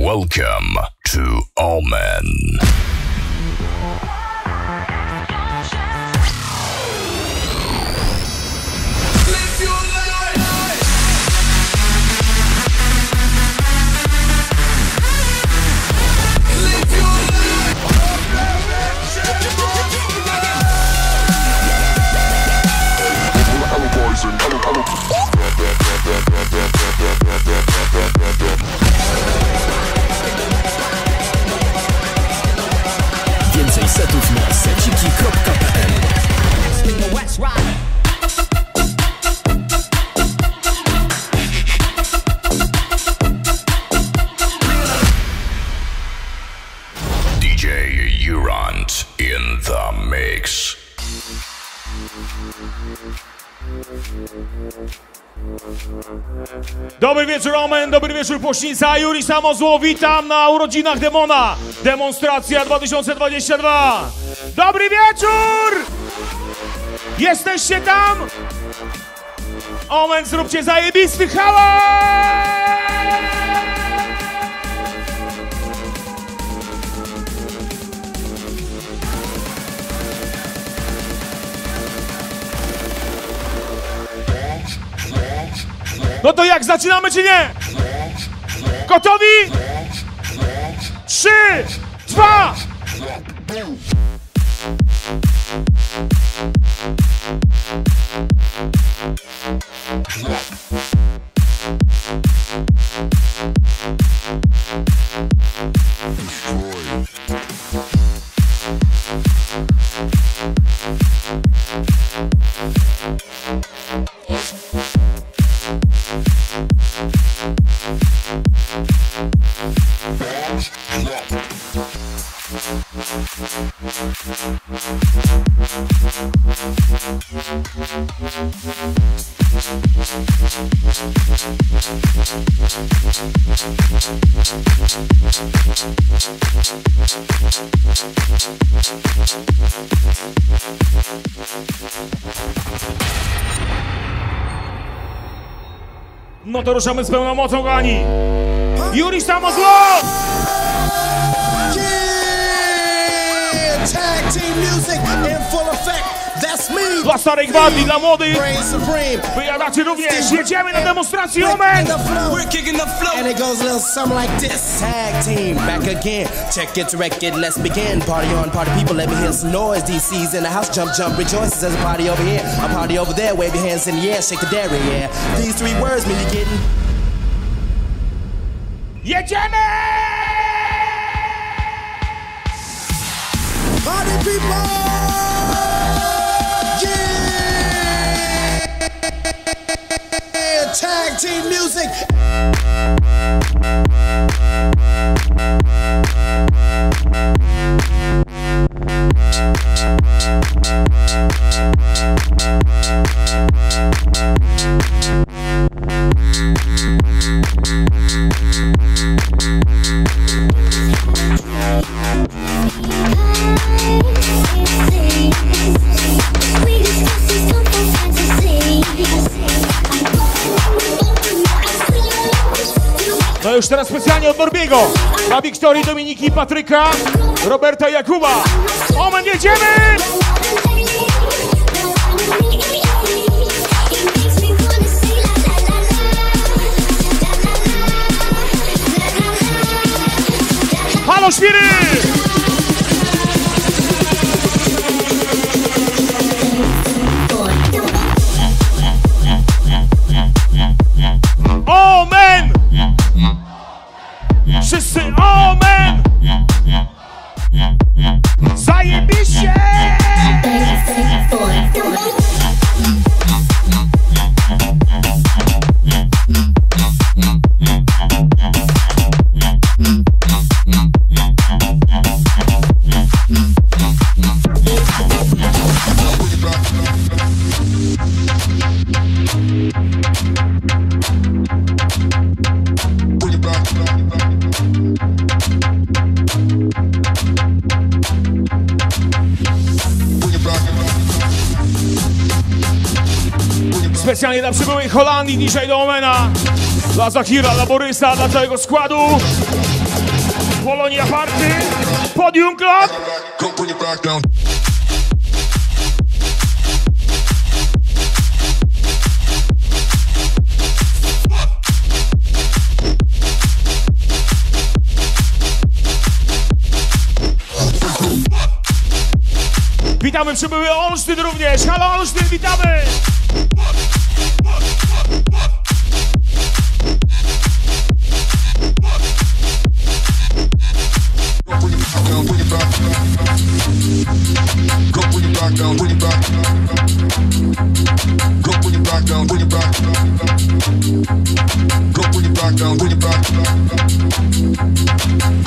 Welcome to Omen. Więcej setów na seciki.pl. DJ Jurand in the mix. Dobry wieczór Omen, dobry wieczór Płośnica, Juri Samozło, witam na urodzinach Demona, Demonstracja 2022. Dobry wieczór! Jesteście tam? Omen, zróbcie zajebisty hałas! No to jak, zaczynamy czy nie? Gotowi? 3, 2... No to ruszamy z pełną mocą, kochani! Juri Samozło! Dla starej gwardi, dla młodych! Wyjadacie również! Jedziemy na demonstrację, Omen! And it goes a little something like this. Tag team, back again. Check it, direct it, let's begin. Party on, party people, let me hear some noise. DC's in the house, jump, jump, rejoices. There's a party over here, a party over there. Wave your hands in the air, shake the dairy, yeah. These three words mean you're getting... Jedziemy! Party people! Tag team music. No już teraz specjalnie od Norbiego, dla Wiktorii, Dominiki, Patryka, Roberta i Jakuba. Omen, jedziemy! Halo, świry! Wszyscy Omen! Zajebiście! Specjalnie dla przybyłej Holandii dzisiaj do Omena, dla Zachira, dla Borysa, dla całego składu. Polonia Party, Podium Club. Witamy przybyły Olsztyn również. Halo Olsztyn, witamy!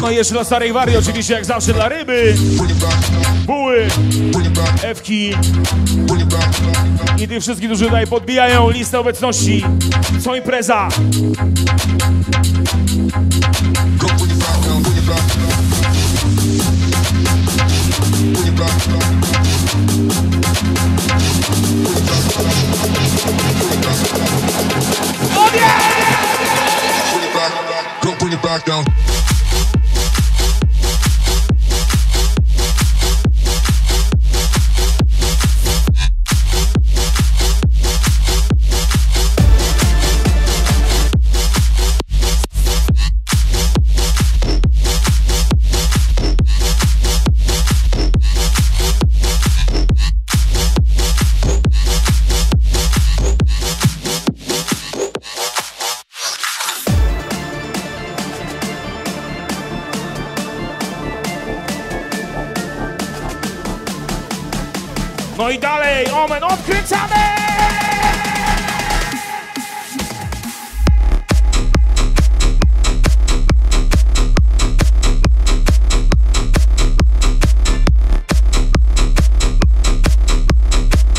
No i jeszcze na starej warii oczywiście, jak zawsze dla ryby, buły, ewki i tych wszystkich, którzy tutaj podbijają listę obecności. Co impreza!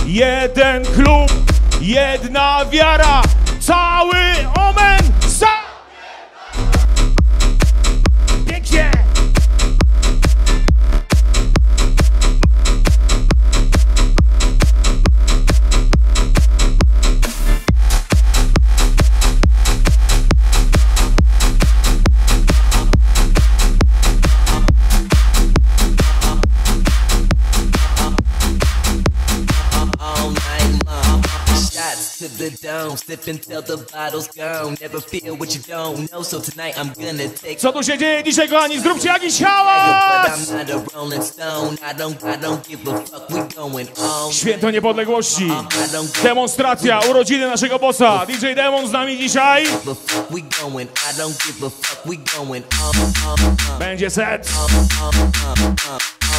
Jeden klub, jedna wiara, cały Omen za... Pięknie! Co tu się dzieje dzisiaj, kochani? Zróbcie jakiś hałas! Święto Niepodległości. Demonstracja, urodziny naszego bossa. DJ Demon z nami dzisiaj. Będzie set.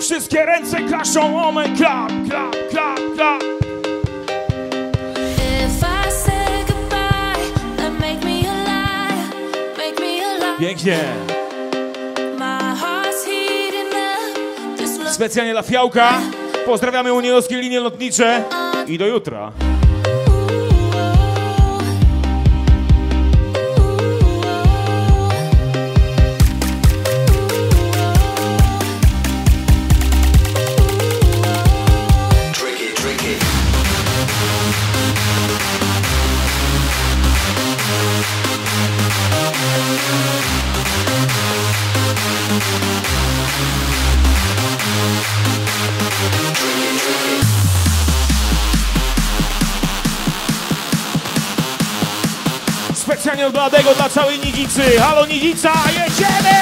Wszystkie ręce klaszą, Omen, klap, klap, klap, klap. Pięknie. Specjalnie dla Fiałka. Pozdrawiamy Unionskie Linie Lotnicze i do jutra. Specjalnie od Bladego dla całej Nidzicy. Halo Nidzica, jedziemy!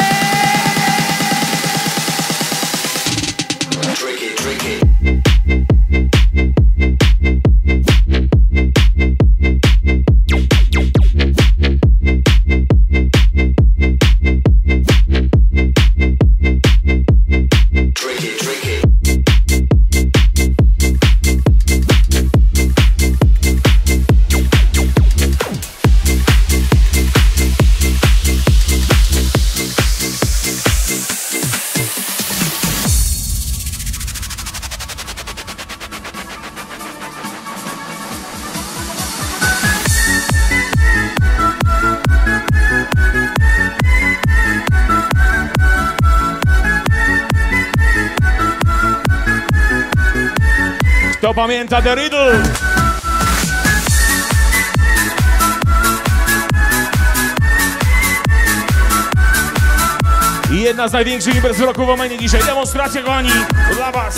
Tricky, tricky. Kto pamięta The Riddle? I jedna z największych imprez roku w Omenie dzisiaj. Demonstracja, kochani, dla was.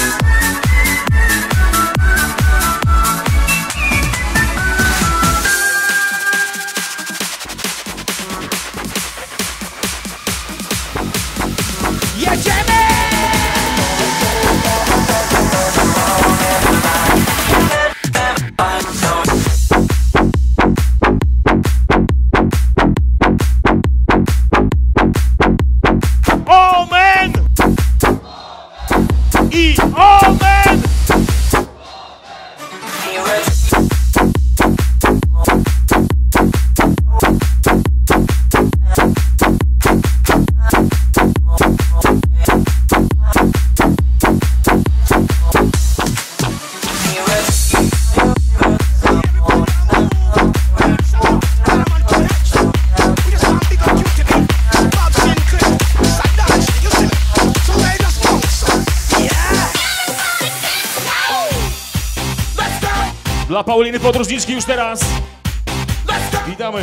Dla Pauliny podróżniczki już teraz. Witamy.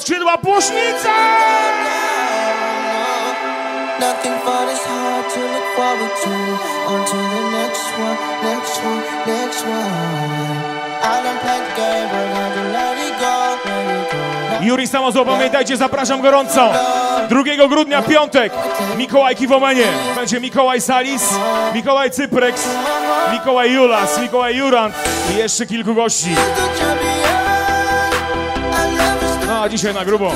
Skrzydła Płośnica! Juri Samozło, pamiętajcie, zapraszam gorąco. 2 grudnia, piątek, Mikołajki w Omenie. Będzie Mikołaj Salis, Mikołaj Cypreks, Mikołaj Julas, Mikołaj Jurand i jeszcze kilku gości. A dzisiaj na grubo.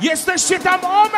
Jesteście tam, Omen!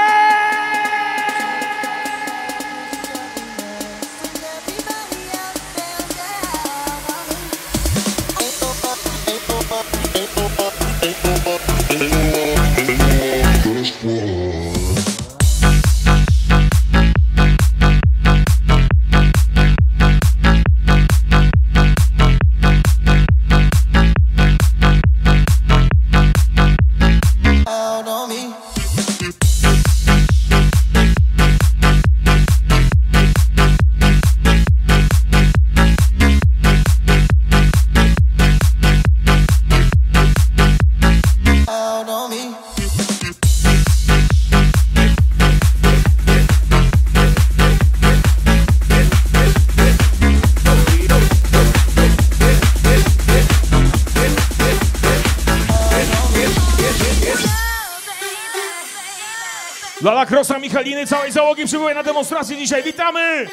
Dla Krosa, Michaliny, całej załogi przybyłej na demonstrację dzisiaj. Witamy!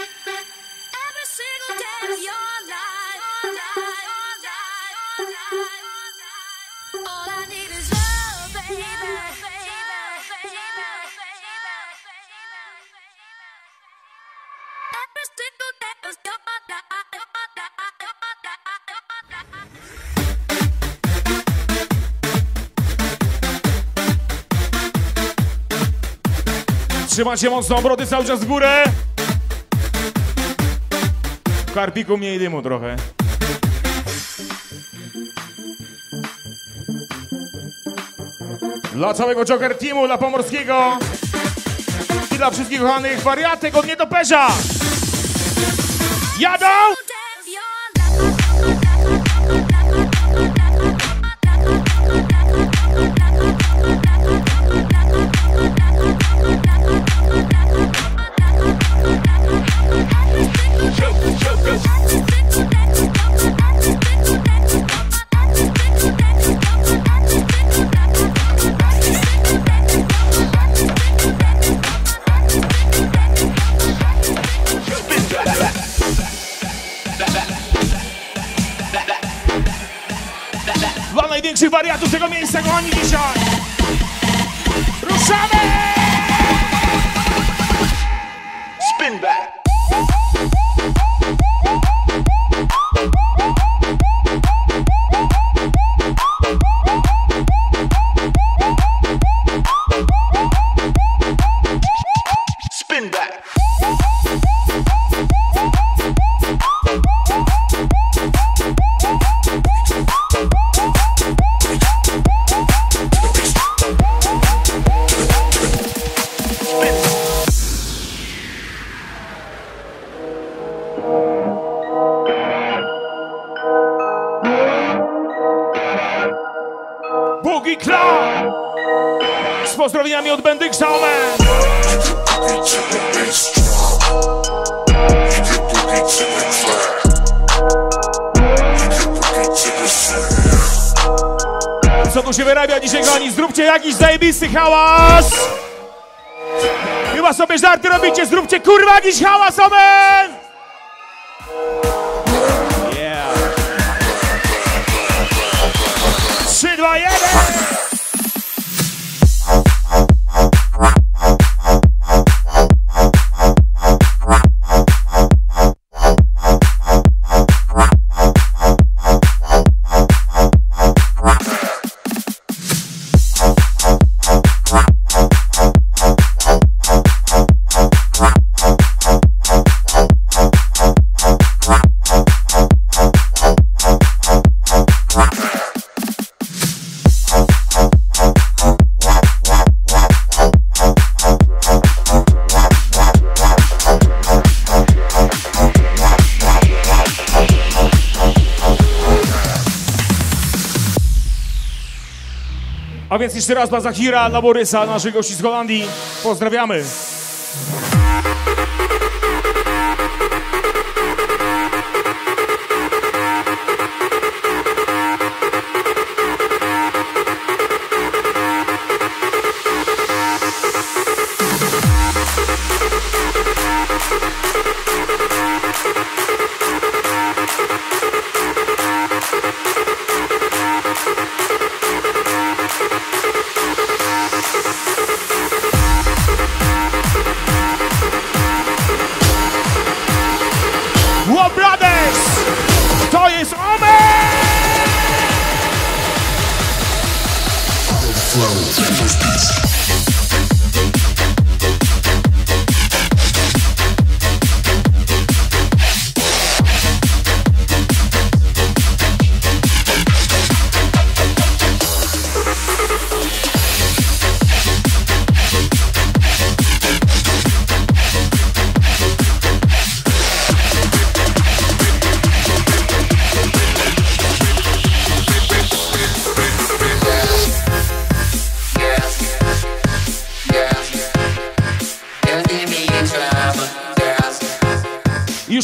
Trzymacie mocno obroty cały czas w górę. W Karpiku mniej dymu trochę. Dla całego Joker Teamu, dla Pomorskiego i dla wszystkich kochanych wariatek od nietoperza. Jadą! Największych wariatów tego miejsca, kochani, dzisiaj! Ruszamy! Spin back! Pozdrowieniami od Bendyksa. Co tu się wyrabia dzisiaj, kochani? Zróbcie jakiś zajebisty hałas! Chyba sobie żarty robicie, zróbcie kurwa jakiś hałas, omen! Yeah. 3, 2, 1! Więc jeszcze raz dla Zachira, dla Borysa, naszych gości z Holandii. Pozdrawiamy.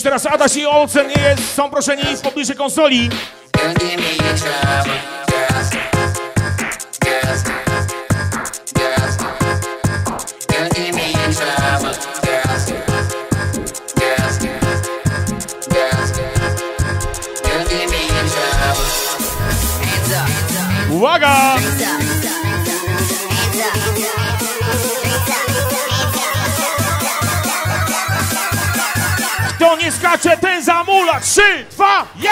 Teraz Adaś i Olsen są proszeni w pobliżu konsoli. Uwaga! Kto nie skacze, ten zamula. 3, 2, 1!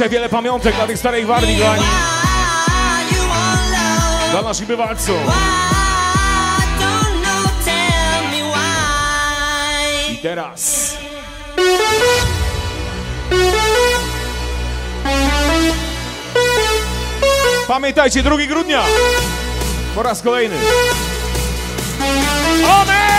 Dzisiaj wiele pamiątek dla tych starej gwardii, kochani. Dla naszych bywalców. I teraz... Pamiętajcie, 2 grudnia po raz kolejny. Amen!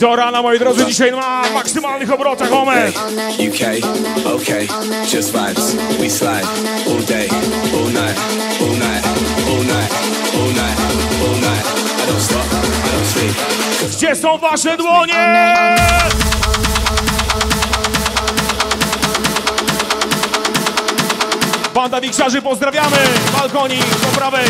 Do rana, moi drodzy, dzisiaj na maksymalnych obrotach, omen! UK, OK, just vibes, we slide, all day, all night, all night, all night, all night, all night, I don't stop, I don't sleep. Gdzie są wasze dłonie? Banda wiksarzy, pozdrawiamy! Balkonik po prawej!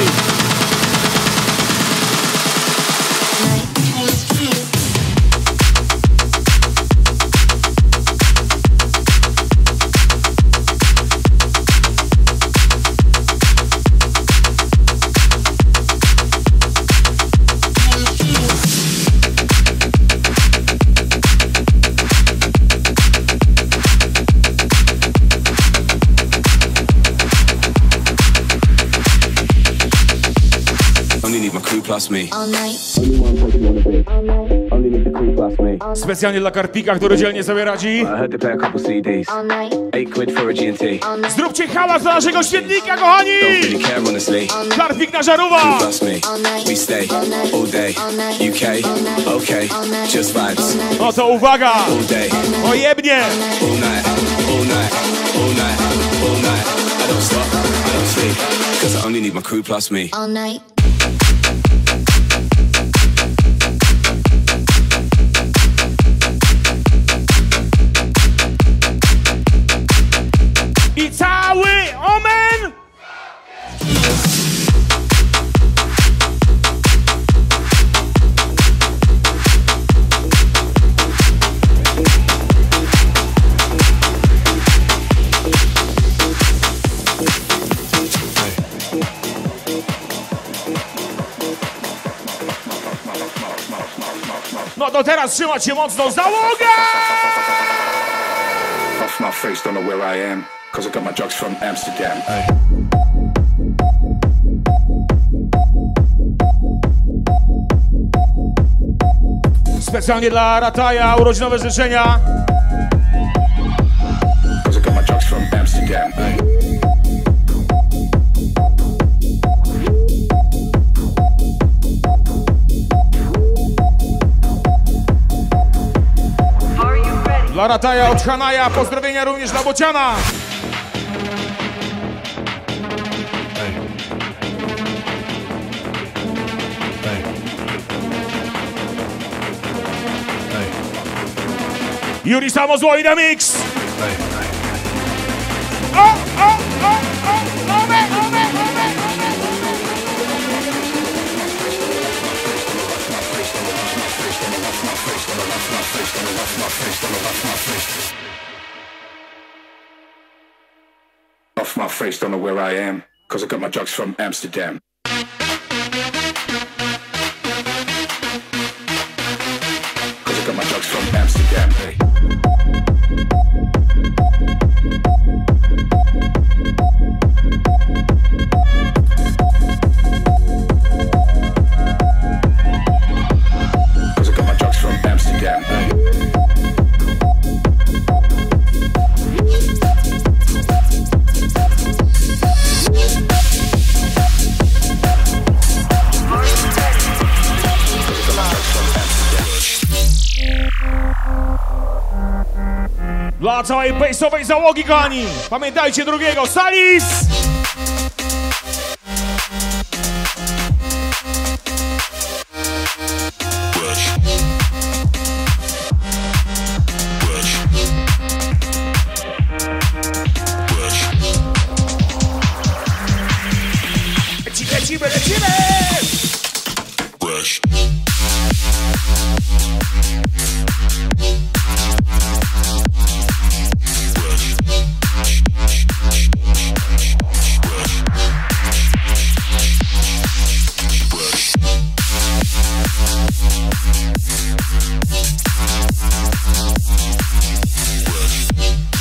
Specjalnie dla Kartpika, który dzielnie sobie radzi. Zróbcie hałas dla naszego świetnika, kochani! Kartpik na żarówa! No to uwaga! Ojebnie! To teraz trzymać się mocno, załoga! Off my face, don't know where I am, cause I got my drugs from Amsterdam. Specjalnie dla Rataja urodzinowe życzenia. Cause I got my drugs from Amsterdam. Dla Rataja od Hanaja, pozdrowienia również dla Bociana! Juri Samozło i Demix! don't know where I am, cause I got my drugs from Amsterdam. Cause I got my drugs from Amsterdam, hey. Dla całej base'owej załogi, kochani! Pamiętajcie drugiego, Salis!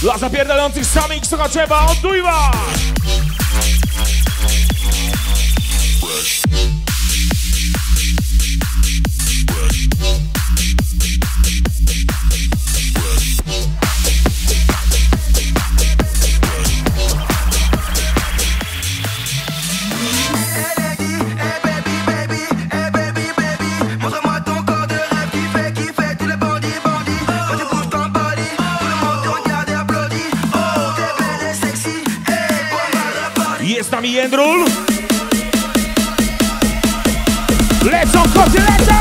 Dla zapierdalących samych, co trzeba, oddujwa! Jędrul. Lecą koty, lecą!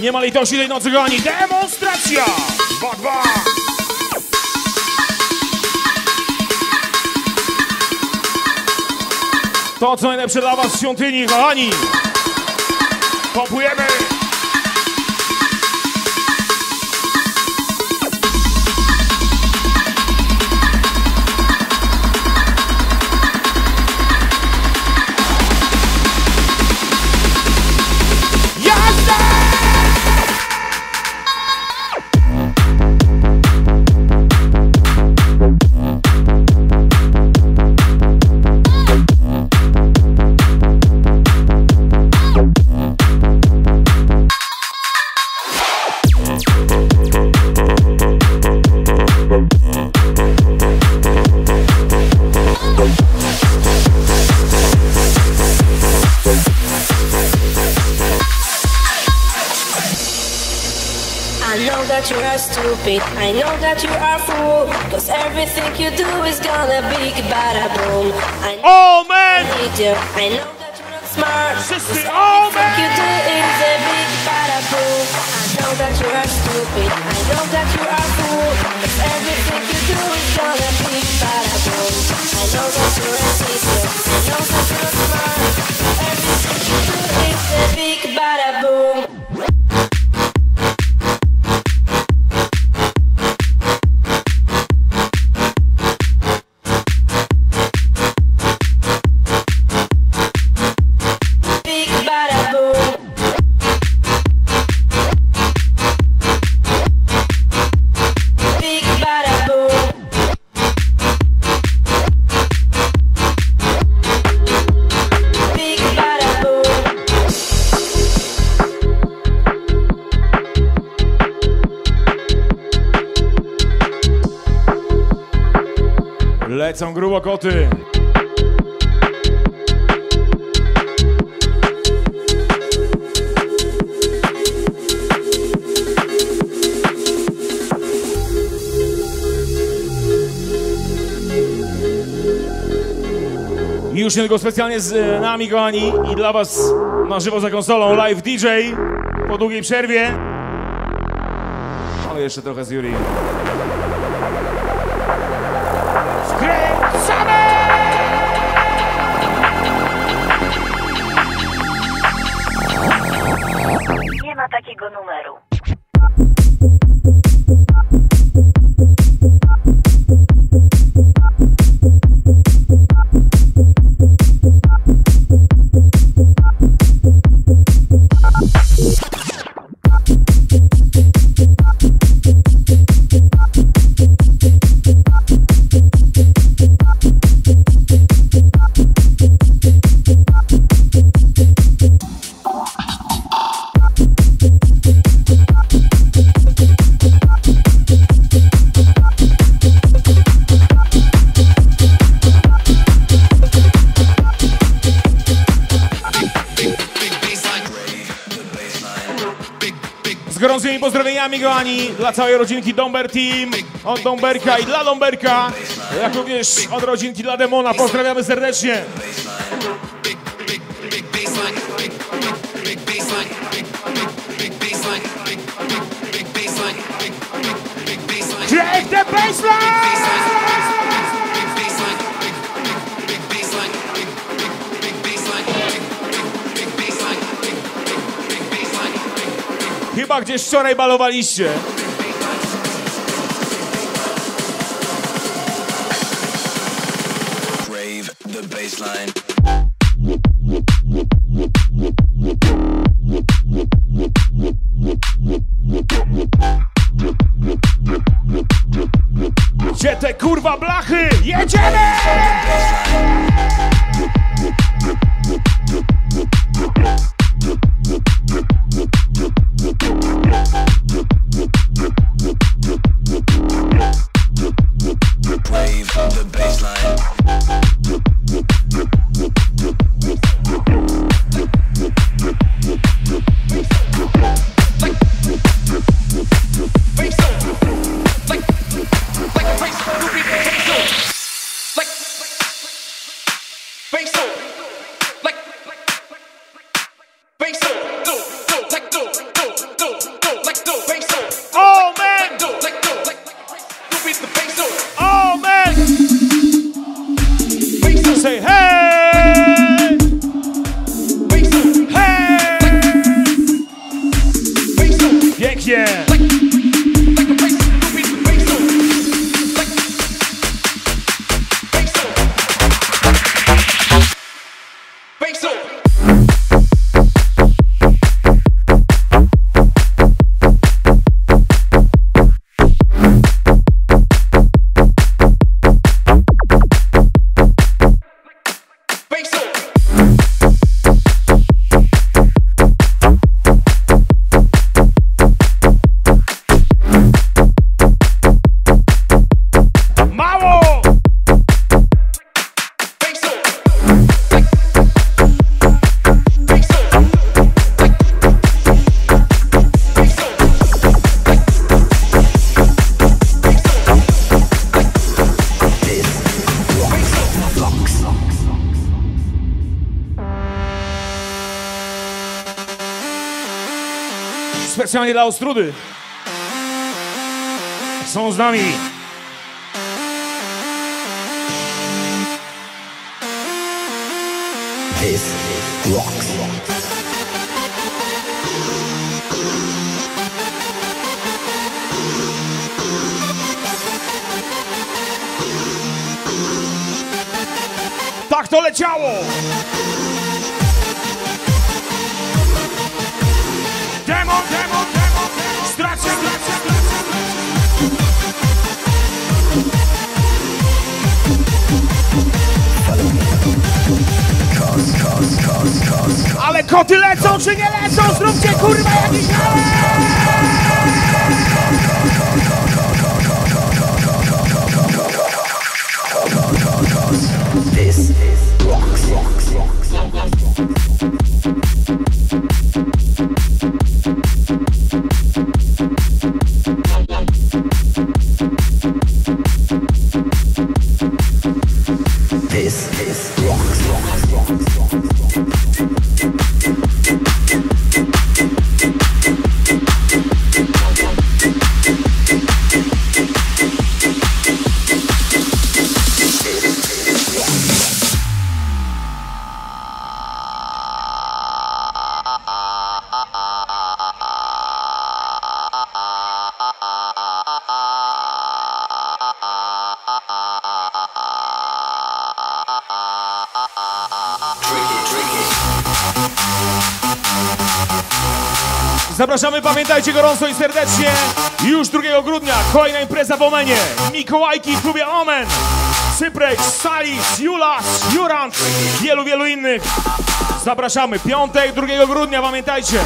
Nie ma litości tej nocy, kochani. Demonstracja! 2-2! To, co najlepsze dla was w świątyni, kochani. Popujemy! I know that you are fool, cause everything you do is gonna be bada boom. Oh man! I know that you're not smart, sister, oh man! You do is a big bada boom. I know that you are stupid, I know that you are fool, cause everything you do is gonna be bada boom. I know that you're a sister, I know that you're not smart, everything you do is a big bada boom. Lecą grubo koty. I już niedługo specjalnie z nami, kochani, i dla was na żywo za konsolą live DJ po długiej przerwie. Ale jeszcze trochę z Juri. Nie ma takiego numeru. Kochani, dla całej rodzinki Domber Team, od Domberka i dla Domberka, jak również od rodzinki dla Demona, pozdrawiamy serdecznie. Crack the baseline! Chyba gdzieś wczoraj balowaliście. Crave the baseline. Gdzie te kurwa blachy? Jedziemy! Specjalnie dla Ostródy. Są z nami. This rocks. Tak to leciało. Ale koty lecą czy nie lecą? Zróbcie kurwa jakiś hałas! Zapraszamy, pamiętajcie gorąco i serdecznie, już 2 grudnia kolejna impreza w Omenie. Mikołajki w klubie Omen, Cypreks, Salis, Julas, Jurand, wielu, wielu innych. Zapraszamy, piątek 2 grudnia, pamiętajcie.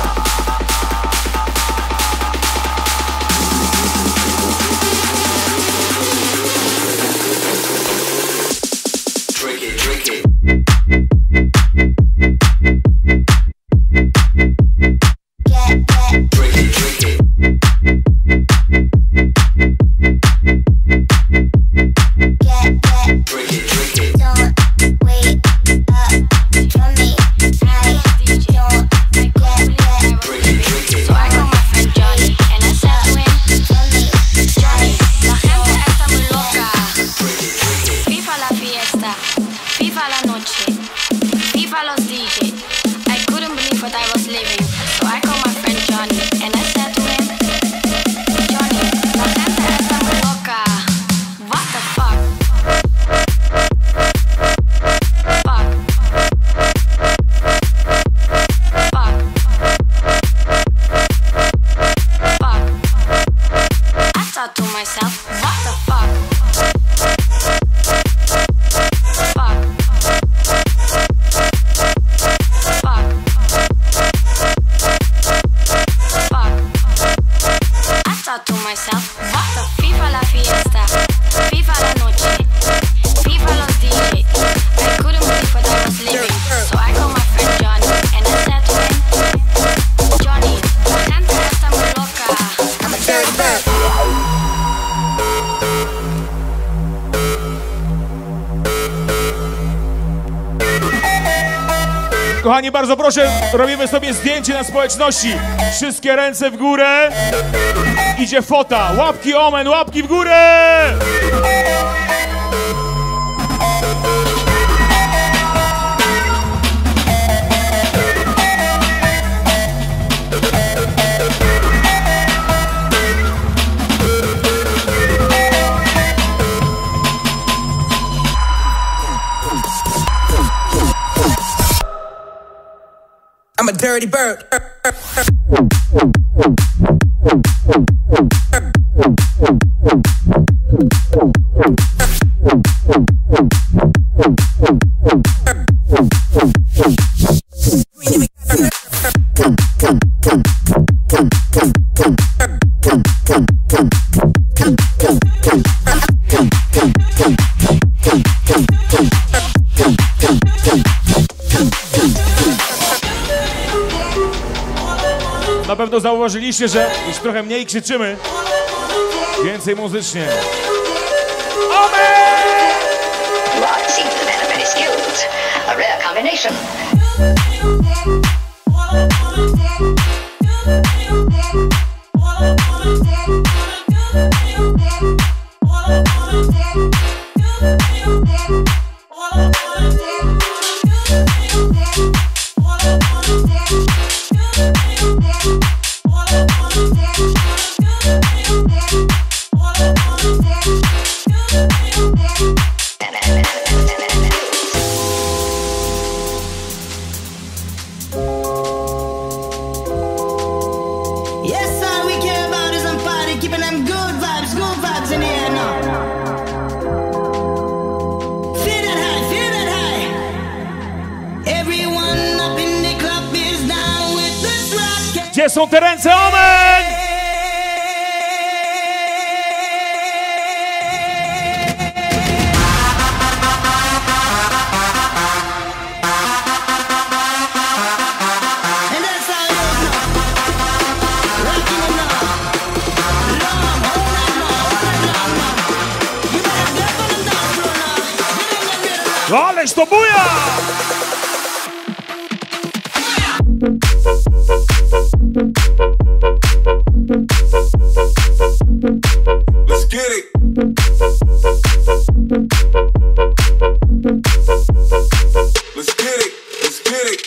Kochani, bardzo proszę, robimy sobie zdjęcie na społeczności. Wszystkie ręce w górę. Idzie fota. Łapki Omen, łapki w górę! I'm a dirty bird. Zauważyliście, że już trochę mniej krzyczymy, więcej muzycznie. Są te ręce, Omen! No ależ to buja! Let's get it. Let's get it. Let's get it.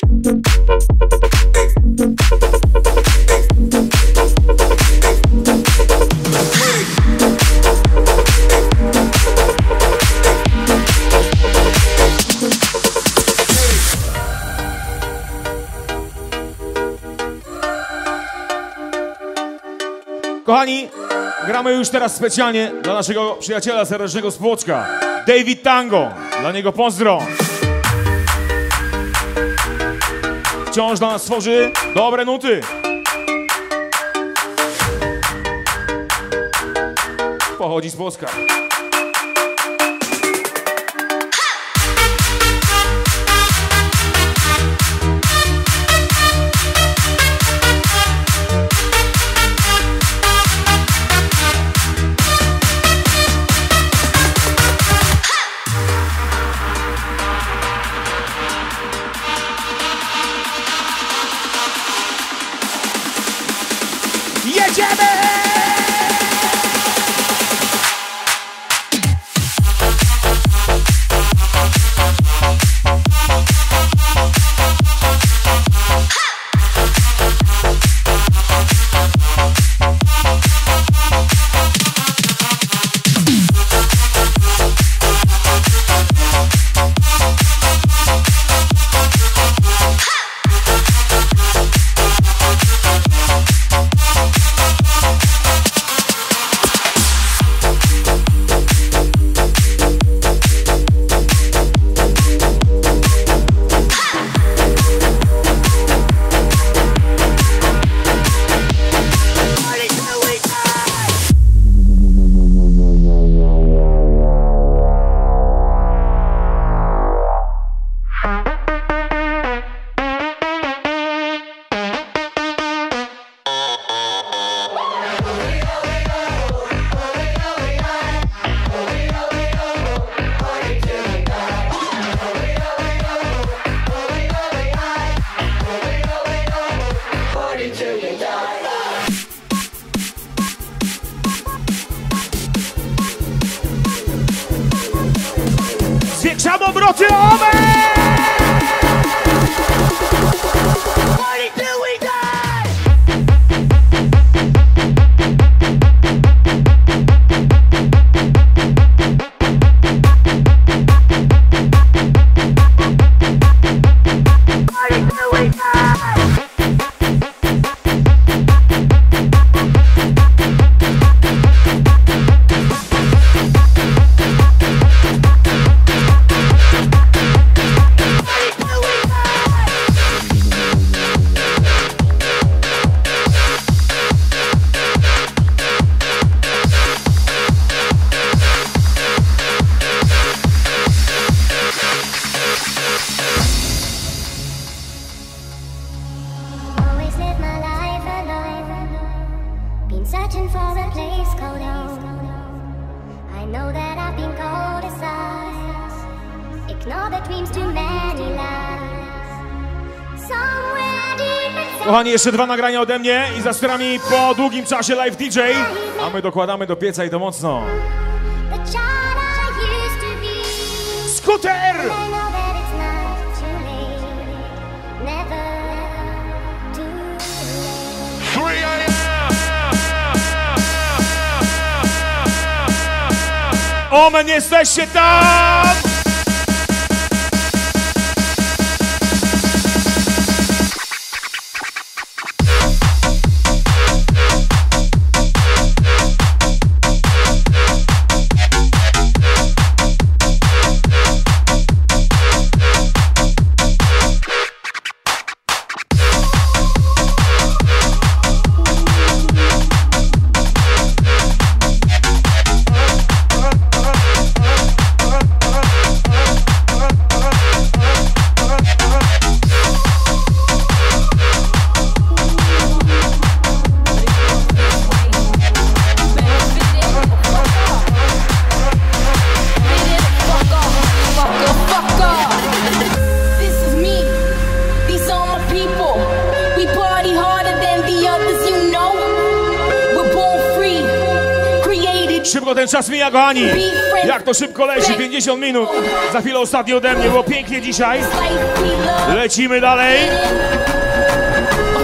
Kochani, gramy już teraz specjalnie dla naszego przyjaciela serdecznego z Płocka, David Tango. Dla niego pozdro. Wciąż dla nas tworzy dobre nuty. Pochodzi z Płocka. Kochani, jeszcze dwa nagrania ode mnie i za strami po długim czasie live DJ, a my dokładamy do pieca i to mocno. Skuter! Omen, jesteście tam! Szybko ten czas mija, kochani. Jak to szybko leci, 50 minut. Za chwilę ostatni ode mnie, było pięknie dzisiaj. Lecimy dalej.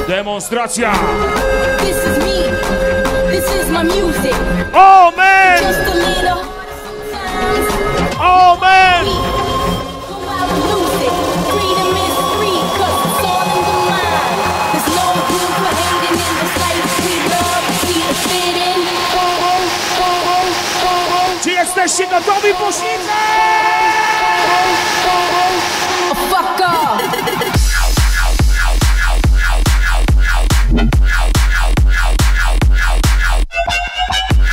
Demonstracja. O, man! O, man! Czy jesteście gotowi, Płośnicy?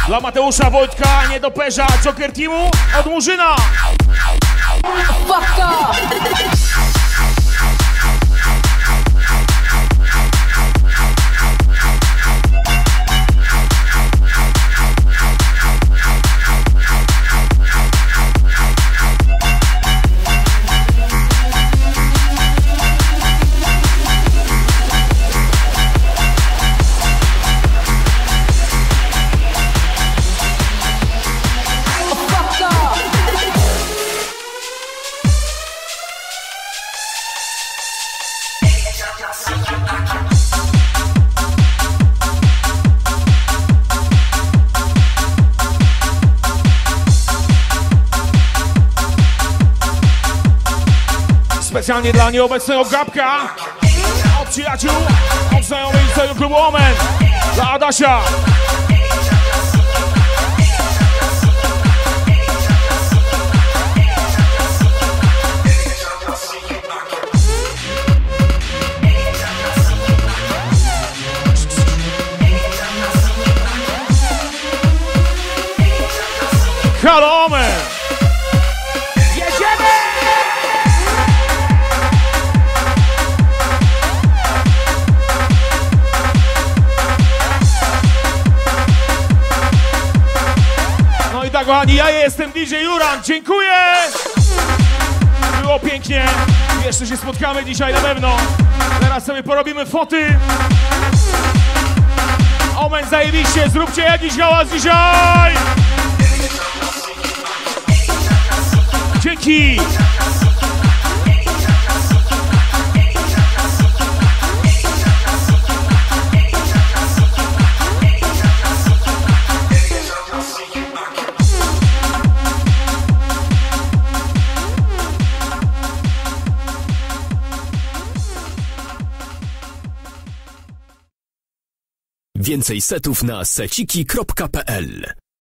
Dla Mateusza, Wojtka, Niedoperza, Joker Teamu od Murzyna. Specjalnie dla nieobecnego Gabka, od przyjaciół, od znajomych z tego klubu Omen, dla Adasia. Halo Omen! Kochani, ja jestem DJ Jurand, dziękuję! Było pięknie, jeszcze się spotkamy dzisiaj na pewno. Teraz sobie porobimy foty. Omen, zajebiście, zróbcie jakiś hałas dzisiaj! Dzięki! Więcej setów na seciki.pl